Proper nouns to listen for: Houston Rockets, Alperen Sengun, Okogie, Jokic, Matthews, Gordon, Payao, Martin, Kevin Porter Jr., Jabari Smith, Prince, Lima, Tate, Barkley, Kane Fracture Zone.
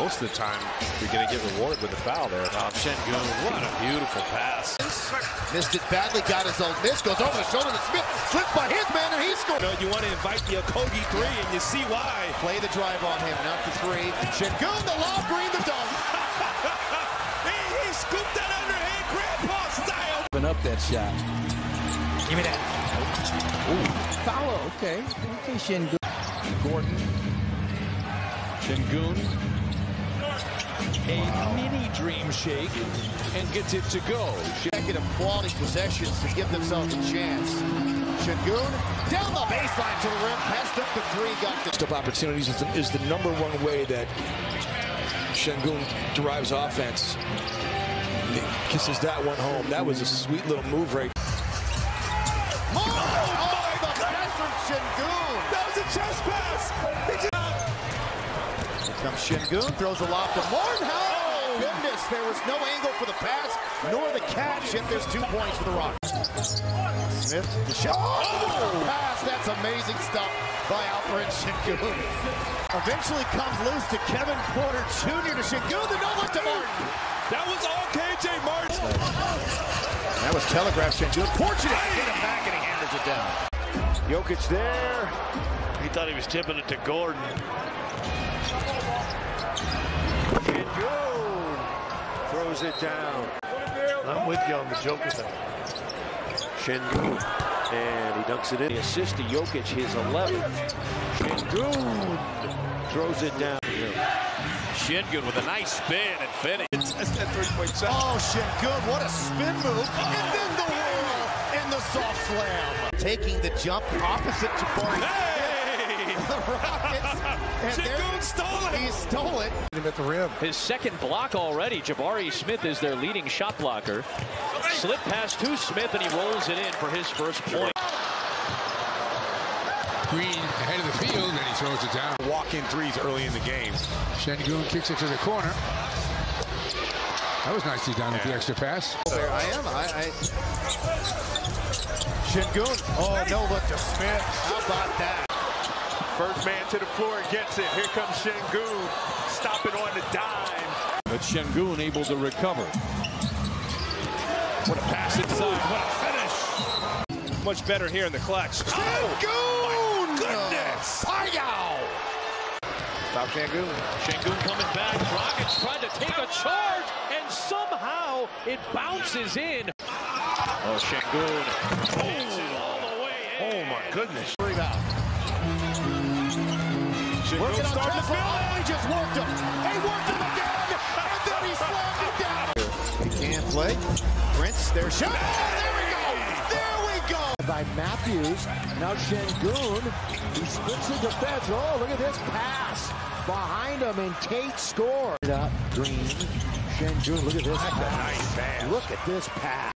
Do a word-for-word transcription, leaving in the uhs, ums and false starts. most of the time you're going to get rewarded with a foul there. Top Sengun, what a beautiful pass. Missed it badly, got his own miss, goes over the shoulder to Smith, flipped by his man, and he scored. You know, you want to invite the Okogie three, and you see why. Play the drive on him, not the three. Sengun, the lob, green, the dunk. he, he scooped that underhand, grandpa style. Open up that shot. Give me that. Ooh, foul, okay. Okay, Sengun. Gordon. Sengun. A wow. mini dream shake and gets it to go. Consecutive quality possessions to give themselves a chance. Sengun down the baseline to the rim, passed up the three, got the step opportunities is the, is the number one way that Sengun derives offense. He kisses that one home. That was a sweet little move right. Oh, oh, my the God. Pass from Sengun. That was a chest pass. Comes Sengun, throws a lob to Martin. Oh, goodness, there was no angle for the pass, nor the catch, if there's two points for the Rockets. Smith, the shot. Oh, pass, that's amazing stuff by Alperen Sengun. Eventually comes loose to Kevin Porter Junior to Sengun, the no-look to Martin. That was all K J Martin. That was telegraphed Sengun. Fortunate to get him back, and he hammers it down. Jokic there. He thought he was tipping it to Gordon. Sengun throws it down. I'm with you on the Joker thing. Sengun, and he dunks it in. The assist to Jokic, his eleventh. Sengun throws it down. Sengun with a nice spin and finish. That's that three-point shot. Oh, Sengun, what a spin move! Oh. And then the whirl in the soft slam. Taking the jump opposite to Barkley. Hey! The Rockets. Sengun stole it. He stole it. Him at the rim. His second block already. Jabari Smith is their leading shot blocker. Hey. Slip pass to Smith, and he rolls it in for his first point. Green ahead of the field, and he throws it down. Walk-in threes early in the game. Sengun kicks it to the corner. That was nicely done with the extra pass. There I am. I. I... Sengun. Oh, no look to Smith. How about that? First man to the floor gets it. Here comes Sengun, stopping on the dime. But Sengun able to recover. What a pass inside! What a finish! Much better here in the clutch. Sengun! Oh, my goodness! Payao! Stop Sengun. Sengun coming back. Rockets trying to take a charge, and somehow it bounces in. Oh, Sengun! Oh, all the way in. Oh my goodness! Working on Trevor, oh, he just worked him. He worked him again, and then he slammed it down. He can't play. Prince, there's shot. Oh, there we go. There we go. By Matthews, now Sengun. He splits the defense. Oh, look at this pass behind him, and Tate scored. Green, Sengun. Look at this. That's pass. A nice pass. Look at this pass.